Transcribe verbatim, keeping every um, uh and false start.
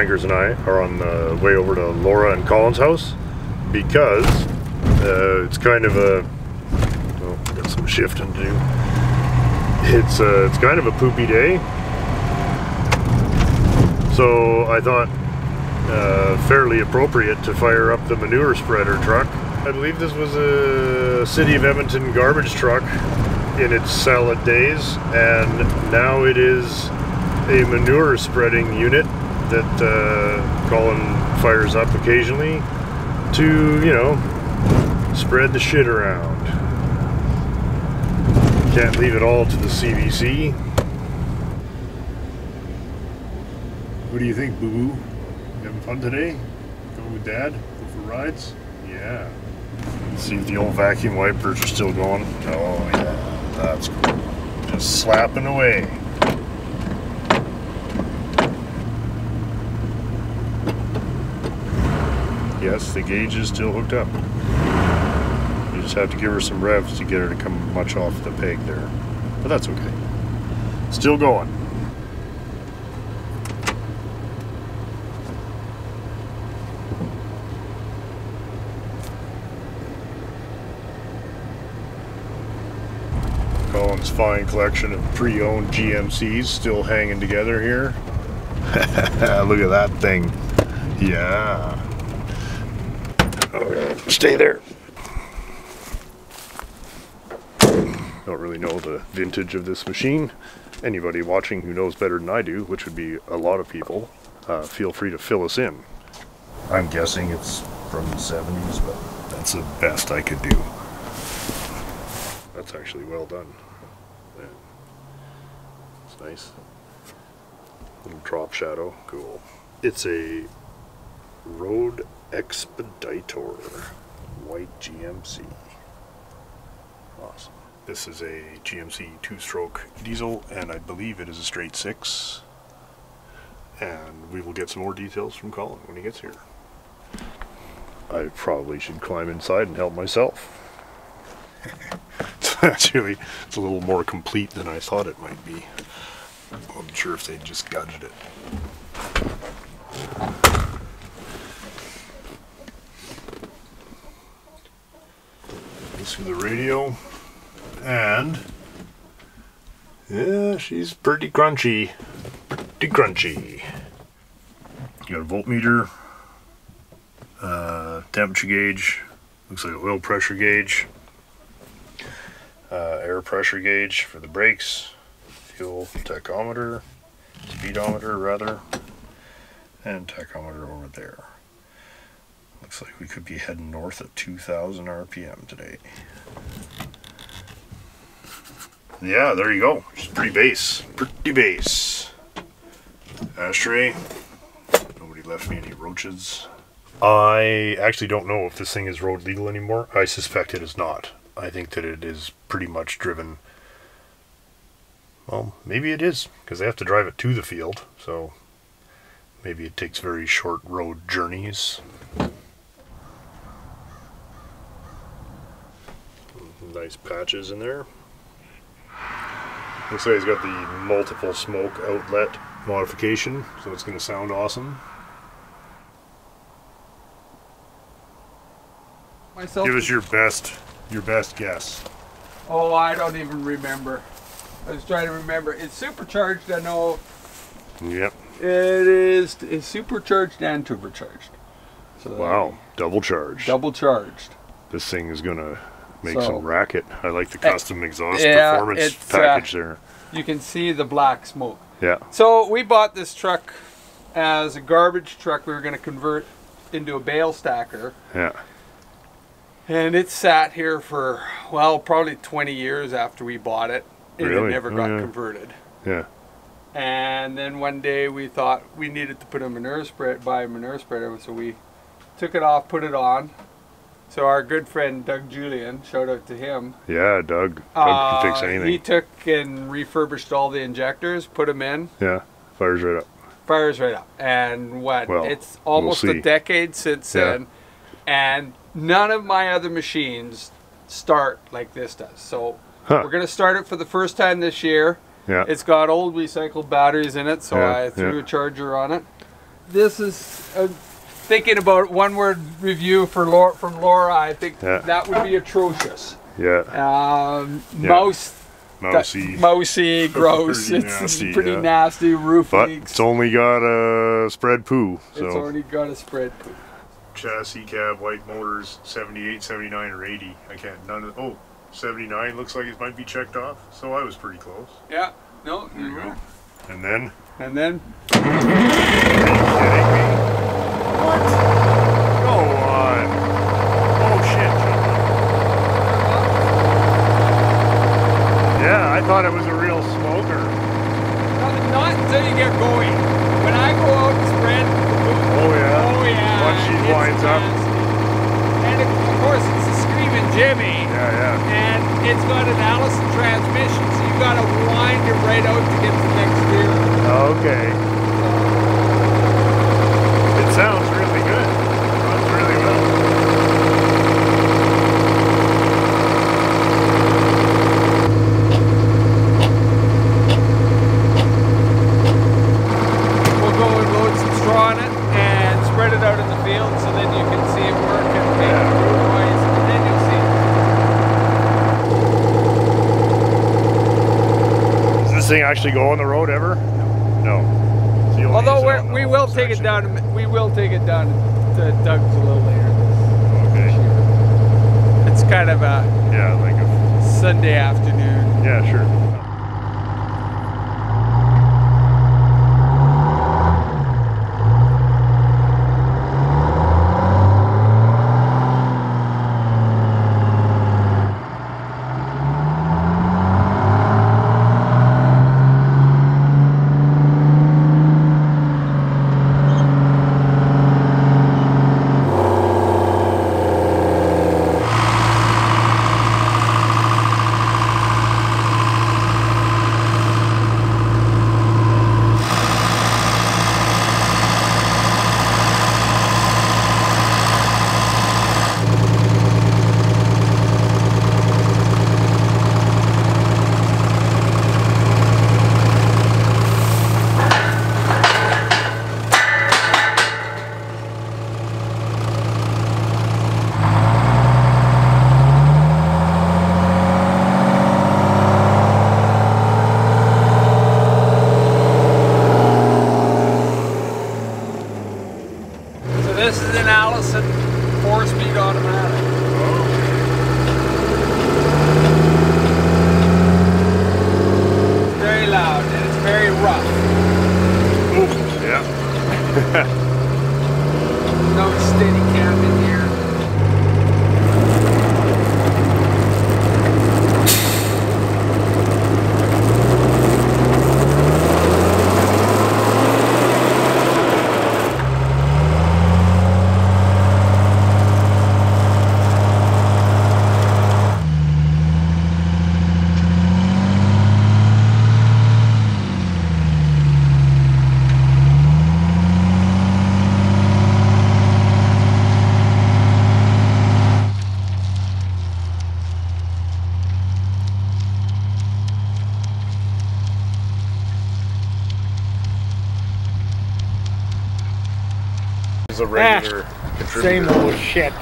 Prankers and I are on the way over to Laura and Colin's house because uh, it's kind of a, well, I got some shifting to do. It's uh, it's kind of a poopy day, so I thought uh, fairly appropriate to fire up the manure spreader truck. I believe this was a City of Edmonton garbage truck in its salad days, and now it is a manure spreading unit that uh, Colin fires up occasionally to, you know, spread the shit around. Can't leave it all to the C B C. What do you think, boo-boo? You having fun today? Going with Dad? Go for rides? Yeah. Let's see if the old vacuum wipers are still going. Oh yeah, that's cool. Just slapping away. Yes, the gauge is still hooked up. You just have to give her some revs to get her to come much off the peg there. But that's okay. Still going. Colin's fine collection of pre-owned G M Cs still hanging together here. Look at that thing. Yeah. Okay. Stay there. Don't really know the vintage of this machine. Anybody watching who knows better than I do, which would be a lot of people, uh, feel free to fill us in. I'm guessing it's from the seventies, but that's the best I could do. That's actually well done. It's nice. Little drop shadow, cool. It's a Road Expeditor white G M C. Awesome. This is a G M C two-stroke diesel, and I believe it is a straight six, and we will get some more details from Colin when he gets here. I probably should climb inside and help myself. It's actually, it's a little more complete than I thought it might be. I'm not sure if they just gutted it. Through the radio, and yeah, she's pretty crunchy, pretty crunchy. You got a voltmeter, uh, temperature gauge, looks like an oil pressure gauge, uh, air pressure gauge for the brakes, fuel tachometer, speedometer rather, and tachometer over there. Looks like we could be heading north at two thousand R P M today. Yeah, there you go. She's pretty base. Pretty base. Ashtray. Nobody left me any roaches. I actually don't know if this thing is road legal anymore. I suspect it is not. I think that it is pretty much driven... Well, maybe it is, because they have to drive it to the field. So maybe it takes very short road journeys. Nice patches in there. Looks like he's got the multiple smoke outlet modification, so it's going to sound awesome. Myself? Give us your best, your best guess. Oh, I don't even remember. I was trying to remember. It's supercharged, I know. Yep. It is. It's supercharged and turbocharged. So wow, double charged. Double charged. This thing is going to make so, some racket. I like the custom exhaust yeah, performance package uh, there. You can see the black smoke. Yeah. So we bought this truck as a garbage truck. We were going to convert into a bale stacker. Yeah. And it sat here for, well, probably twenty years after we bought it. It really? never got oh, yeah. converted. Yeah. And then one day we thought we needed to put a manure spread, buy a manure spreader. So we took it off, put it on. So our good friend Doug Julian, shout out to him. Yeah, Doug. Doug uh, can fix anything. He took and refurbished all the injectors, put them in. Yeah, fires right up. Fires right up. And what? Well, it's almost we'll a decade since yeah. then, and none of my other machines start like this does. So huh. we're gonna start it for the first time this year. Yeah. It's got old recycled batteries in it, so yeah, I threw yeah. a charger on it. this is a, thinking about one word review for Laura, from Laura, I think yeah. that would be atrocious. Yeah. Um, yeah. Mouse. Mousy. Mousy, gross. Pretty it's nasty, pretty yeah. nasty roof but leaks. It's only got a spread poo. So. It's only got a spread poo. Chassis cab, White Motors, seventy-eight, seventy-nine, or eighty. I can't, none of, oh, seventy-nine looks like it might be checked off. So I was pretty close. Yeah, no, there you go. And then? And then? Are you kidding me? What? Go on. Oh shit. Yeah, I thought it was a real smoker. No, not until you get going. When I go out and spread the food, oh yeah. Oh yeah. Once she winds up. And of course it's a Screamin' Jimmy. Yeah, yeah. And it's got an Allison transmission, so you gotta wind it right out to get to the next gear. Okay. It sounds really good. It runs really well. We'll go and load some straw on it and spread it out in the field so then you can see it work and make yeah. it root noise, and then you'll see it. Thing actually go on the road ever? No. no. Although we're, we will section. take it down. We will take it down to Doug's a little later. This okay. Year. It's kind of a yeah, like a Sunday afternoon. Yeah, sure. A regular ah, same old shit.